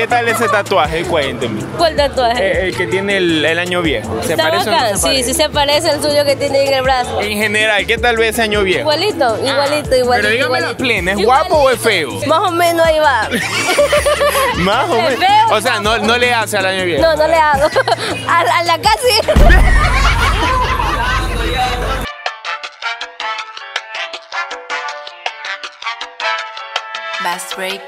¿Qué tal ese tatuaje? Cuénteme. ¿Cuál tatuaje? El que tiene el año viejo. ¿Se parece o no se parece? Sí, sí se parece al suyo que tiene en el brazo. En general, ¿qué tal ese año viejo? Igualito, igualito, igualito. Pero dígame la plena, ¿es guapo o es feo? Más o menos ahí va. Más o menos. O sea, no le hace al año viejo. No, no le hago. A la casi. Bass Breaker.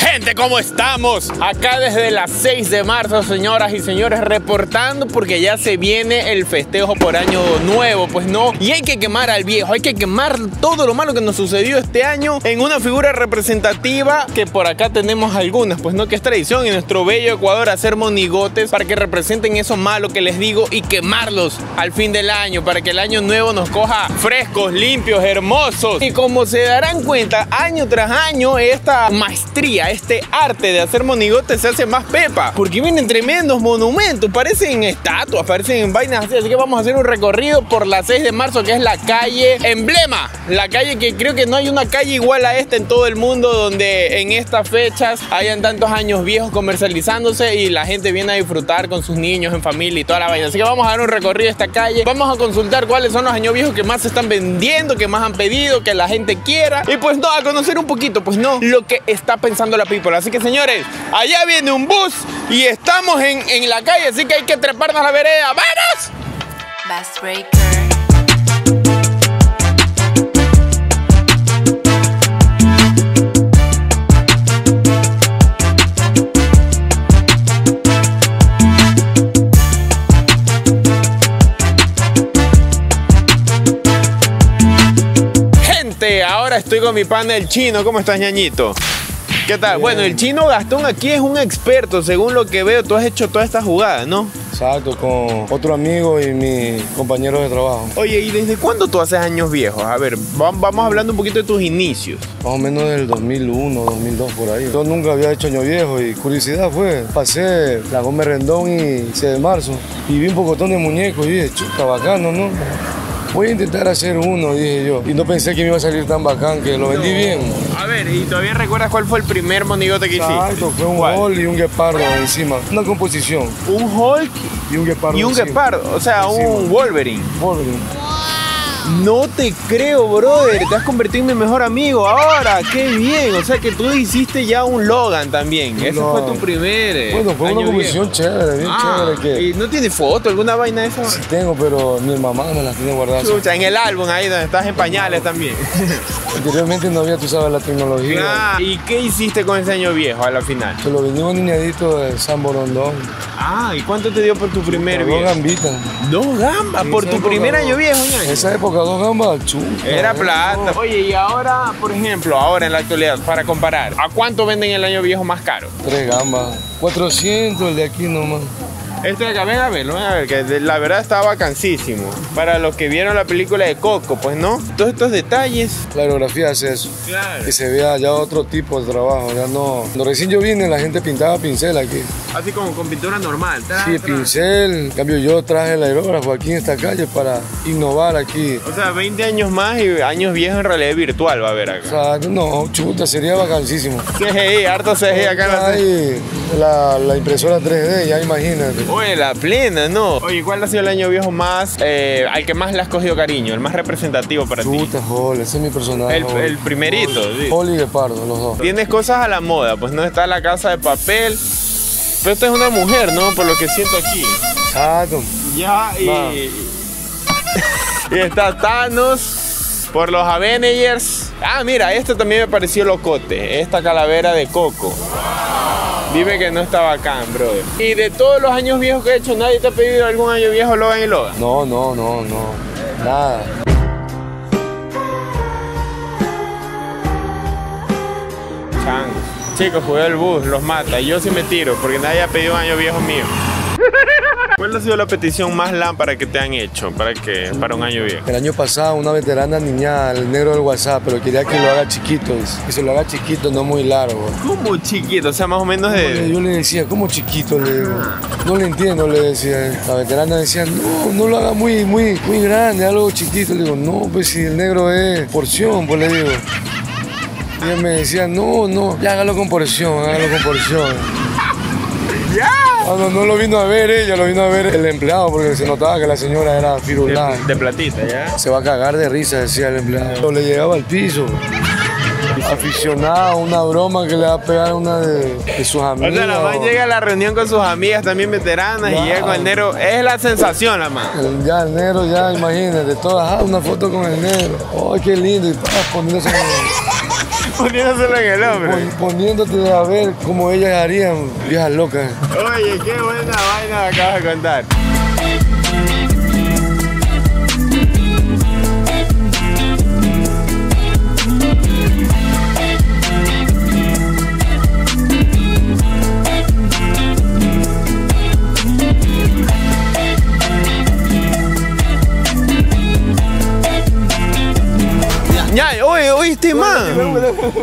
Gente, ¿cómo estamos? Acá desde las 6 de marzo, señoras y señores, reportando porque ya se viene el festejo por año nuevo, pues no. Y hay que quemar al viejo, hay que quemar todo lo malo que nos sucedió este año en una figura representativa, que por acá tenemos algunas, pues no, que es tradición en nuestro bello Ecuador hacer monigotes para que representen eso malo que les digo y quemarlos al fin del año, para que el año nuevo nos coja frescos, limpios, hermosos. Y como se darán cuenta, año tras año esta maestría, este arte de hacer monigotes se hace más pepa, porque vienen tremendos monumentos, parecen estatuas, parecen vainas así. Así que vamos a hacer un recorrido por la 6 de marzo, que es la calle emblema, la calle que creo que no hay una calle igual a esta en todo el mundo, donde en estas fechas hayan tantos años viejos comercializándose y la gente viene a disfrutar con sus niños, en familia y toda la vaina. Así que vamos a dar un recorrido a esta calle, vamos a consultar cuáles son los años viejos que más se están vendiendo, que más han pedido, que la gente quiera, y pues no, a conocer un poquito, pues no, lo que está pensando la people. Así que señores, allá viene un bus y estamos en la calle, así que hay que treparnos a la vereda. ¡Vámonos! Bass Breaker. Ahora estoy con mi pana el chino. ¿Cómo estás, ñañito? ¿Qué tal? Bien. Bueno, el chino Gastón aquí es un experto, según lo que veo. Tú has hecho toda esta jugada, ¿no? Exacto, con otro amigo y mi compañero de trabajo. Oye, ¿y desde cuándo tú haces años viejos? A ver, vamos hablando un poquito de tus inicios. Más o menos del 2001, 2002, por ahí. Yo nunca había hecho años viejos y curiosidad fue. Pasé la Gómez Rendón y 6 de marzo y vi un pocotón de muñecos y dije, chuta, bacano, ¿no? Voy a intentar hacer uno, dije yo. Y no pensé que me iba a salir tan bacán, que lo vendí bien. A ver, ¿y todavía recuerdas cuál fue el primer monigote que hiciste? Exacto, fue un Hulk y un guepardo encima. Una composición. Un Hulk y un guepardo. Y un guepardo, o sea, encima. Un Wolverine. Wolverine. No te creo, brother. Te has convertido en mi mejor amigo ahora. ¡Qué bien! O sea, que tú hiciste ya un Logan también. No. Ese fue tu primer Bueno, fue una comisión chévere, bien chévere. ¿Y no tiene foto? ¿Alguna vaina de esa? Sí tengo, pero mi mamá me las tiene guardadas. Chucha, en el álbum ahí donde estás en pañales también. Anteriormente no había, tú sabes, la tecnología. ¿Y qué hiciste con ese año viejo a la final? Se lo vendí un niñadito de San Borondón. Ah, ¿y cuánto te dio por tu primer viejo? Dos gambitas. ¿Dos gambas? ¿Por tu primer año viejo? En esa época dos gambas, chuta. Era plata. Oye, y ahora, por ejemplo, ahora en la actualidad, para comparar, ¿a cuánto venden el año viejo más caro? 3 gambas. 400 el de aquí nomás. Este de acá, ven a ver, que la verdad estaba bacanísimo. Para los que vieron la película de Coco, pues no, todos estos detalles. La aerografía hace eso. Claro. Que se vea ya otro tipo de trabajo, ya no. Cuando recién yo vine, la gente pintaba pincel aquí. Así como con pintura normal, sí, pincel. En cambio yo traje el aerógrafo aquí en esta calle para innovar aquí. O sea, 20 años más y años viejos en realidad virtual va a haber acá. O sea, no, chuta, sería bacanísimo. CGI, harto CGI acá en la calle. La impresora 3D, ya imagínate. Oye, la plena, ¿no? Oye, ¿cuál ha sido el año viejo más, al que más le has cogido cariño? El más representativo para ti. Chuta, Hulk, ese es mi personaje. El primerito. Hulk y guepardo, los dos. Tienes cosas a la moda, pues no, está la Casa de Papel. Pero esta es una mujer, ¿no? Por lo que siento aquí. Exacto. Ya, y está Thanos, por los Avengers. Ah, mira, este también me pareció locote. Esta calavera de Coco. Dime que no está bacán, brother. ¿Y de todos los años viejos que he hecho, nadie te ha pedido algún año viejo Logan y Logan? No. Nada. Chango. Chicos, jugué el bus, los mata. Y yo sí me tiro, porque nadie ha pedido un año viejo mío. ¿Cuál ha sido la petición más lámpara que te han hecho para un año viejo? El año pasado una veterana niñada, el negro del WhatsApp, pero quería que lo haga chiquito, que se lo haga chiquito, no muy largo. ¿Cómo chiquito? O sea, más o menos de... Yo le decía, ¿cómo chiquito? Le digo, no le entiendo, le decía. La veterana decía, no lo haga muy grande, algo chiquito. Le digo, no, pues si el negro es porción, pues le digo. Y él me decía, no, ya hágalo con porción. ¡Ya! Cuando no lo vino a ver ella, lo vino a ver el empleado, porque se notaba que la señora era firulada. De platita, ¿ya? Se va a cagar de risa, decía el empleado. Le llegaba al piso. Aficionado, una broma que le va a pegar a una de sus amigas. O sea, la man llega a la reunión con sus amigas también veteranas y llega con el negro. Es la sensación, la man. Ya, el negro, ya, imagínate, todas, una foto con el negro. ¡Ay, qué lindo! Y todas poniéndose en el... Poniéndoselo en el hombre. Poniéndote a ver cómo ellas harían, viejas locas. Oye, qué buena vaina me acabas de contar. Oye, este man,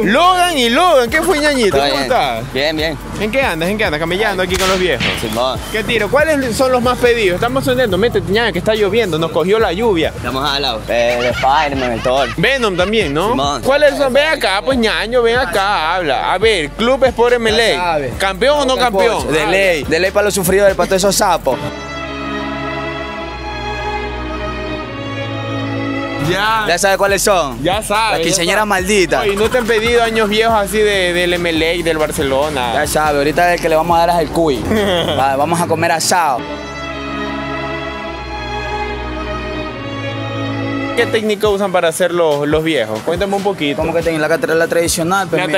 Logan y Logan, ¿qué fue, ñañito? ¿Cómo estás? Bien. ¿En qué andas? Camellando aquí con los viejos. Simón. ¿Qué tiro? ¿Cuáles son los más pedidos? Estamos sonriendo, métete, ñaña, que está lloviendo, nos cogió la lluvia. Estamos al lado. De Spider-Man, el Thor. Venom también, ¿no? Simón. ¿Cuáles son? Ven acá, pues, ñaño, ven acá, habla. A ver, Club Sport MLE. ¿Campeón o no campeón? De ley para los sufridores, para todos esos sapos. Ya sabes cuáles son. Ya sabes. Las quinceañeras malditas. Y no te han pedido años viejos así del MLE, del Barcelona. Ya sabes, ahorita el que le vamos a dar es el cuy. Vale, vamos a comer asado. ¿Qué técnica usan para hacer los viejos? Cuéntame un poquito. ¿Cómo que técnica? La tradicional. Pues, la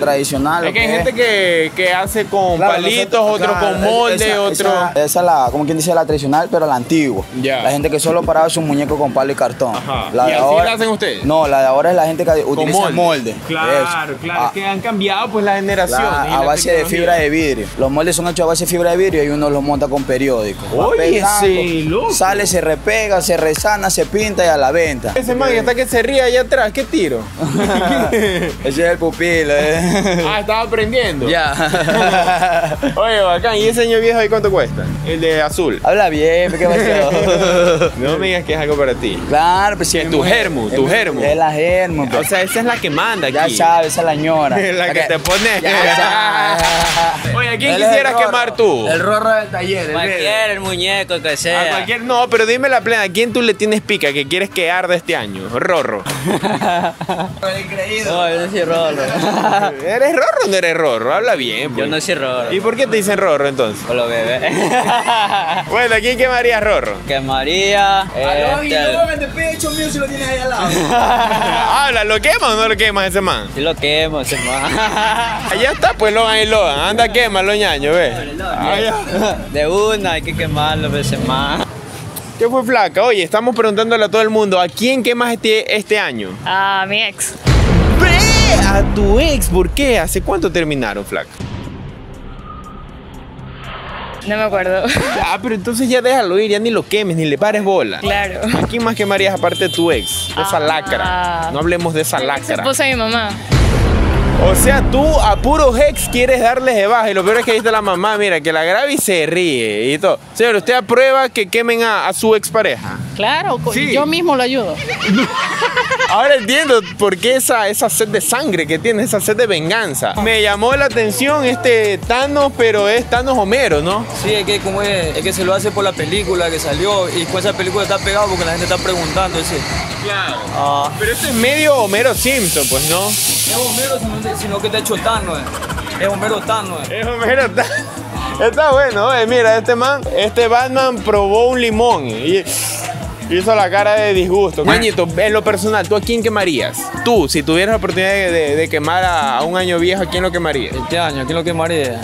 tradicional. Es que hay gente que hace con palitos, otros con molde, otros... Esa es la, como quien dice, la tradicional, pero la antigua. Yeah. La gente que solo paraba su muñeco con palo y cartón. Ajá. ¿Y así ahora, la hacen ustedes? No, la de ahora es la gente que utiliza molde. Claro. Es que han cambiado pues las generaciones. A base de fibra de vidrio. Los moldes son hechos a base de fibra de vidrio y uno los monta con periódico. Oye, sí, loco. Sale, se repega, se resana, se pinta y a la venta. Ese man está que se ríe allá atrás, ¿qué tiro? Ese es el pupilo, estaba aprendiendo. Ya. Oye, bacán, ¿y ese señor viejo ahí cuánto cuesta? El de azul. Habla bien, ¿qué pasó? No me digas que es algo para ti. Claro, pues sí. Es tu germo. Es la germo. O sea, esa es la que manda aquí. Ya sabes, esa es la ñora. La que te pone. Ya. Oye, ¿a quién quisieras quemar tú? El rorro del taller. Cualquier, el muñeco, que sea. Cualquier, no, pero dime la plena, ¿a quién tú le tienes pica que quieres que arda este año? Rorro. No, yo no soy Rorro. ¿Eres Rorro o no eres Rorro? Habla bien, pues. Yo no soy Rorro. ¿Y por qué te dicen Rorro entonces? Por los bebés. Bueno, ¿quién quemaría Rorro? Quemaría... Logan, te pide 8 mil si lo tienes ahí al lado. Habla, ¿lo quemas o no lo quemas ese man? Sí lo quemo, ese man. Allá está, pues, Logan y Logan. Anda, quémalo, ñaño, ve. De una, hay que quemarlo, ese man. ¿Qué fue, flaca? Oye, estamos preguntándole a todo el mundo, ¿a quién quemas este año? A mi ex. ¿A tu ex? ¿Por qué? ¿Hace cuánto terminaron, flaca? No me acuerdo. Ah, pero entonces ya déjalo ir, ya ni lo quemes, ni le pares bola. Claro. ¿A quién más quemarías aparte de tu ex? Esa lacra. No hablemos de esa lacra. Esposa de mi mamá. O sea, tú a puros ex quieres darles de baja. Y lo peor es que ahí está la mamá, mira, que la graba y se ríe y todo. Señor, ¿usted aprueba que quemen a su expareja? Claro, sí. Yo mismo lo ayudo. Ahora entiendo por qué esa sed de sangre que tiene, esa sed de venganza. Me llamó la atención este Thanos, pero es Thanos Homero, ¿no? Sí, es que como es que se lo hace por la película que salió y con esa película está pegado porque la gente está preguntando. Ese. Claro. Pero ese es medio Homero Simpson, pues, ¿no? Es Homero, sino que te ha hecho Thanos. Es Homero Thanos. Es Homero Thanos. Está bueno, mira, este Batman probó un limón y... hizo la cara de disgusto. Ñañito, en lo personal, ¿tú a quién quemarías? Tú, si tuvieras la oportunidad de quemar a un año viejo, ¿a quién lo quemarías? Este año, ¿a quién lo quemaría?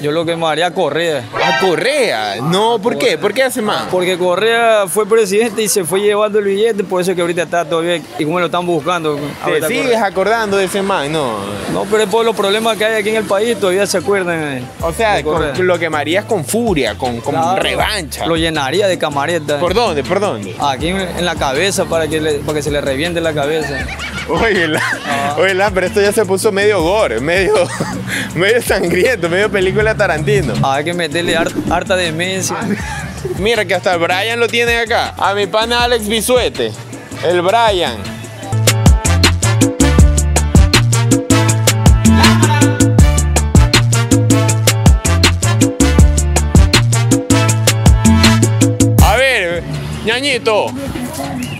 Yo lo quemaría a Correa. ¿A Correa? No, ¿por qué? ¿Por qué hace más? Porque Correa fue presidente y se fue llevando el billete, por eso que ahorita está todavía y como lo están buscando. ¿Te sigues acordando de ese man? No. No, pero es por los problemas que hay aquí en el país, todavía se acuerdan. O sea, lo quemarías con furia, con claro, revancha. Lo llenaría de camareta. ¿Por dónde? ¿Por dónde? Aquí en la cabeza, para que se le reviente la cabeza. Oye, pero esto ya se puso medio gore, medio sangriento, medio película Tarantino. Hay que meterle harta demencia. Mira que hasta el Brian lo tienen acá. A mi pana Alex Bisuete, el Brian. Ñañito,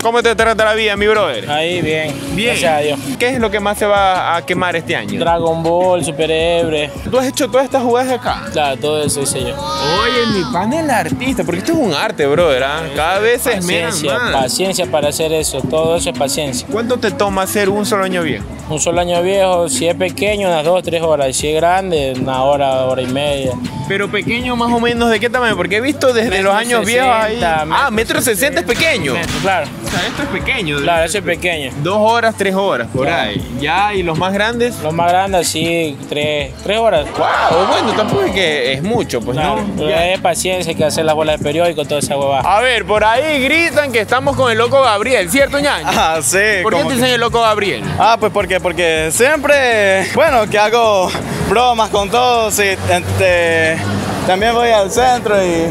¿cómo te trata la vida, mi brother? Ahí bien, gracias a Dios. ¿Qué es lo que más se va a quemar este año? Dragon Ball, Super Ebre. ¿Tú has hecho todas estas jugadas acá? Claro, todo eso hice yo. Oye, mi pan es el artista, porque esto es un arte, brother, ¿eh? Cada vez es menos. Paciencia para hacer eso, todo eso es paciencia. ¿Cuánto te toma hacer un solo año viejo? Un solo año viejo, si es pequeño, unas 2 o 3 horas, si es grande, una hora, hora y media. Pero pequeño más o menos, ¿de qué tamaño? Porque he visto desde los años viejos ahí. Ah, metro 60 es pequeño. Claro. O sea, esto es pequeño. Claro, eso es pequeño. 2 horas, 3 horas, por ahí. Ya, ¿y los más grandes? Los más grandes, sí, 3 horas. Wow, bueno, tampoco es que es mucho, pues no. Es paciencia, hay que hacer las bolas de periódico, toda esa huevada. A ver, por ahí gritan que estamos con el loco Gabriel, ¿cierto, Ñaño? Ah, sí. ¿Por qué te dicen el loco Gabriel? Ah, pues porque siempre, bueno, que hago bromas con todos y también voy al centro y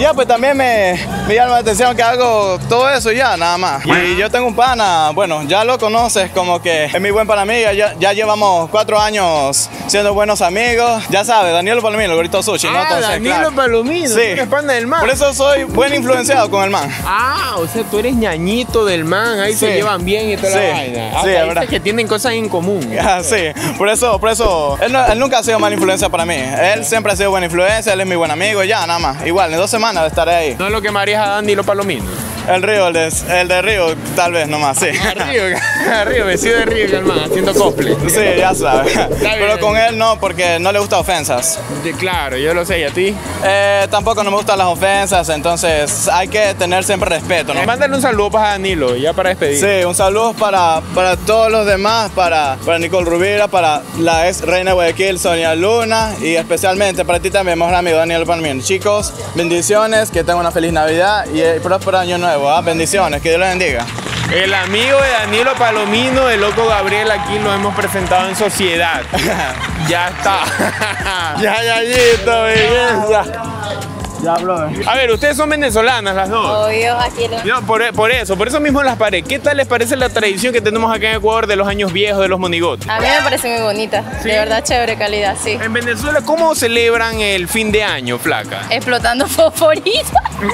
ya, pues también me llama la atención que hago todo eso y ya, nada más. Y yo tengo un pana, bueno, ya lo conoces, como que es mi buen pana mío, ya llevamos 4 años siendo buenos amigos. Ya sabes, Daniel Palomino, Gorito Sushi. Ah, entonces, Daniel Palomino, sí, es pana del man. Por eso soy buen influenciado con el man. Ah, o sea, tú eres ñañito del man, ahí se llevan bien y toda la vaina. Sí, es verdad. Que tienen cosas en común. Ah, sí, por eso, él nunca ha sido mala influencia para mí. Él siempre ha sido buena influencia, él es mi buen amigo y ya, nada más. Igual, en 2 semanas estaré ahí. ¿No es lo que marías a Dani lo palomino? El de Río, tal vez nomás, sí. Río, vestido de Río, calmado, haciendo cosplay. Sí, ya sabes. Pero con él no, porque no le gustan ofensas. Claro, yo lo sé, ¿y a ti? Tampoco no me gustan las ofensas, entonces hay que tener siempre respeto, ¿no? Mándale un saludo para Danilo, ya para despedir. Sí, un saludo para todos los demás, para Nicole Rubira, para la ex reina de Guayaquil, Sonia Luna, y especialmente para ti también, mejor amigo Daniel Palmín. Chicos, bendiciones, que tengan una feliz Navidad y el próspero año nuevo. Bendiciones, que Dios los bendiga. El amigo de Danilo Palomino, el loco Gabriel, aquí lo hemos presentado en sociedad. Ya está. Ya, Yayito, belleza. Ya, brother. A ver, ustedes son venezolanas las dos. Obvio, aquí no. No, por eso mismo las paré. ¿Qué tal les parece la tradición que tenemos acá en Ecuador de los años viejos, de los monigotes? A mí me parece muy bonita. ¿Sí? De verdad, chévere calidad, sí. En Venezuela, ¿cómo celebran el fin de año, flaca? Explotando fosforitos.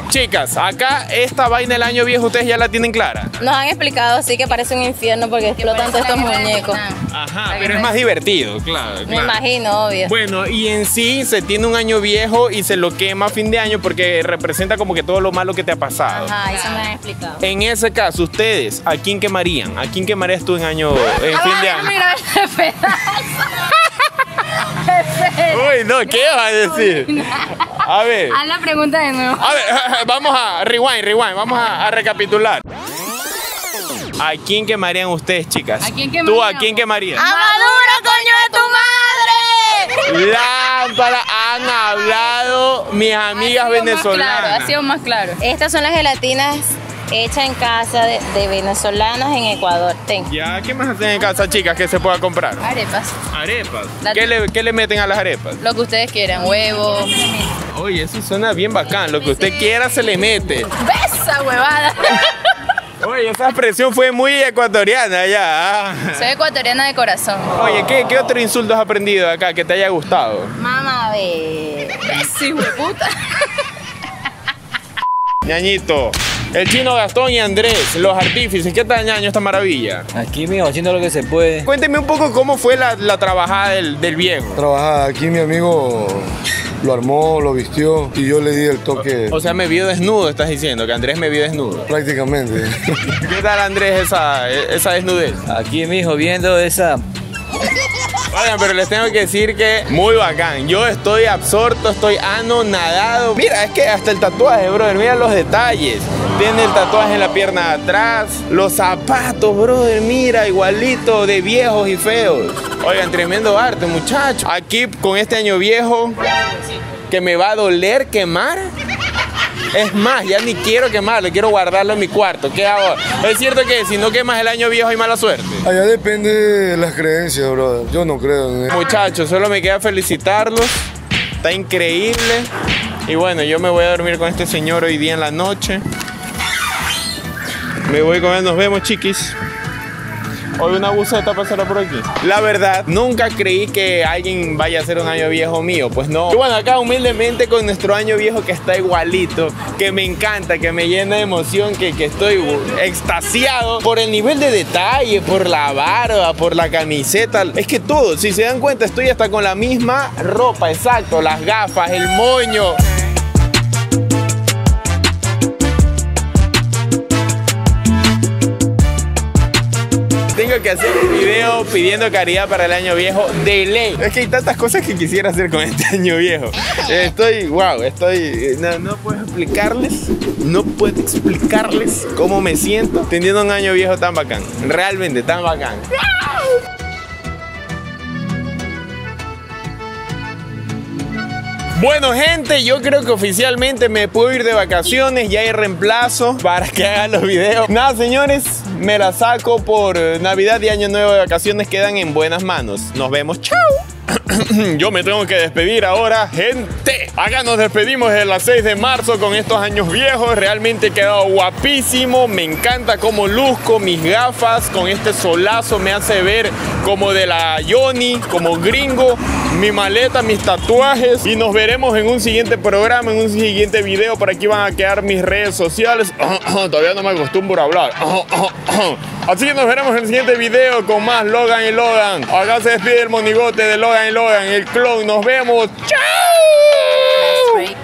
Chicas, acá esta vaina del año viejo ustedes ya la tienen clara. Nos han explicado, sí, que parece un infierno porque explotan todos estos muñecos. Ajá, pero es más divertido, claro. Me imagino, obvio. Bueno, y en sí se tiene un año viejo y se lo quema a fin de año porque representa como que todo lo malo que te ha pasado. Ajá, eso me han explicado. En ese caso, ustedes, ¿a quién quemarían? ¿A quién quemarías tú en fin de año? Mira ese pedazo. Uy, no, ¿qué vas a decir? A ver. Haz la pregunta de nuevo. A ver, vamos a rewind, vamos a recapitular. ¿A quién quemarían ustedes, chicas? ¿A quién quemarían? ¿Tú a quién quemarías? ¡A Maduro, coño de tu madre! Lámpara, han hablado mis amigas venezolanas. Claro, ha sido más claro. Estas son las gelatinas hecha en casa de venezolanos en Ecuador. Ten. Ya, ¿qué más hacen en casa, chicas, que se pueda comprar? Arepas. ¿Arepas? ¿Qué le meten a las arepas? Lo que ustedes quieran, huevos. Oye, eso suena bien bacán, lo que usted quiera se le mete. ¡Besa, huevada! Oye, esa expresión fue muy ecuatoriana ya. Soy ecuatoriana de corazón. Oye, ¿qué otro insulto has aprendido acá que te haya gustado? Mamá, ve. Sí, hueputa. Ñañito. El chino Gastón y Andrés, los artífices. ¿Qué tal, ñaño, esta maravilla? Aquí, mijo, haciendo lo que se puede. Cuénteme un poco cómo fue la trabajada del viejo. Trabajada, aquí mi amigo lo armó, lo vistió y yo le di el toque. O sea, me vio desnudo, estás diciendo, que Andrés me vio desnudo. Prácticamente. ¿Qué tal, Andrés, esa desnudez? Aquí, mijo, viendo esa... Oigan, pero les tengo que decir que muy bacán. Yo estoy absorto, estoy anonadado. Mira, es que hasta el tatuaje, brother. Mira los detalles. Tiene el tatuaje en la pierna de atrás. Los zapatos, brother. Mira, igualito de viejos y feos. Oigan, tremendo arte, muchachos. Aquí con este año viejo que me va a doler quemar. Es más, ya ni quiero quemarlo, quiero guardarlo en mi cuarto. ¿Qué hago? Es cierto que si no quemas el año viejo hay mala suerte. Allá depende de las creencias, brother. Yo no creo en eso. Muchachos, solo me queda felicitarlos. Está increíble. Y bueno, yo me voy a dormir con este señor hoy día en la noche. Me voy con él, nos vemos, chiquis. Hoy una buceta pasará por aquí. La verdad, nunca creí que alguien vaya a hacer un año viejo mío, pues no. Y bueno, acá humildemente con nuestro año viejo que está igualito, que me encanta, que me llena de emoción, que estoy extasiado por el nivel de detalle, por la barba, por la camiseta. Es que todo, si se dan cuenta, estoy hasta con la misma ropa, exacto, las gafas, el moño. Tengo que hacer un video pidiendo caridad para el año viejo de ley. Es que hay tantas cosas que quisiera hacer con este año viejo. Estoy, wow, estoy... No puedo explicarles, cómo me siento teniendo un año viejo tan bacán. Realmente tan bacán. Bueno, gente, yo creo que oficialmente me puedo ir de vacaciones. Ya hay reemplazo para que hagan los videos. Nada, señores, me la saco por Navidad y Año Nuevo de vacaciones. Quedan en buenas manos. Nos vemos. ¡Chao! Yo me tengo que despedir ahora, gente. Acá nos despedimos de las 6 de marzo con estos años viejos. Realmente he quedado guapísimo. Me encanta cómo luzco, mis gafas con este solazo me hace ver como de la Johnny, como gringo. Mi maleta, mis tatuajes. Y nos veremos en un siguiente programa, en un siguiente video. Por aquí van a quedar mis redes sociales. Todavía no me acostumbro a hablar. Así que nos veremos en el siguiente video con más Logan y Logan. Acá se despide el monigote de Logan y Logan, el clon. Nos vemos. ¡Chao!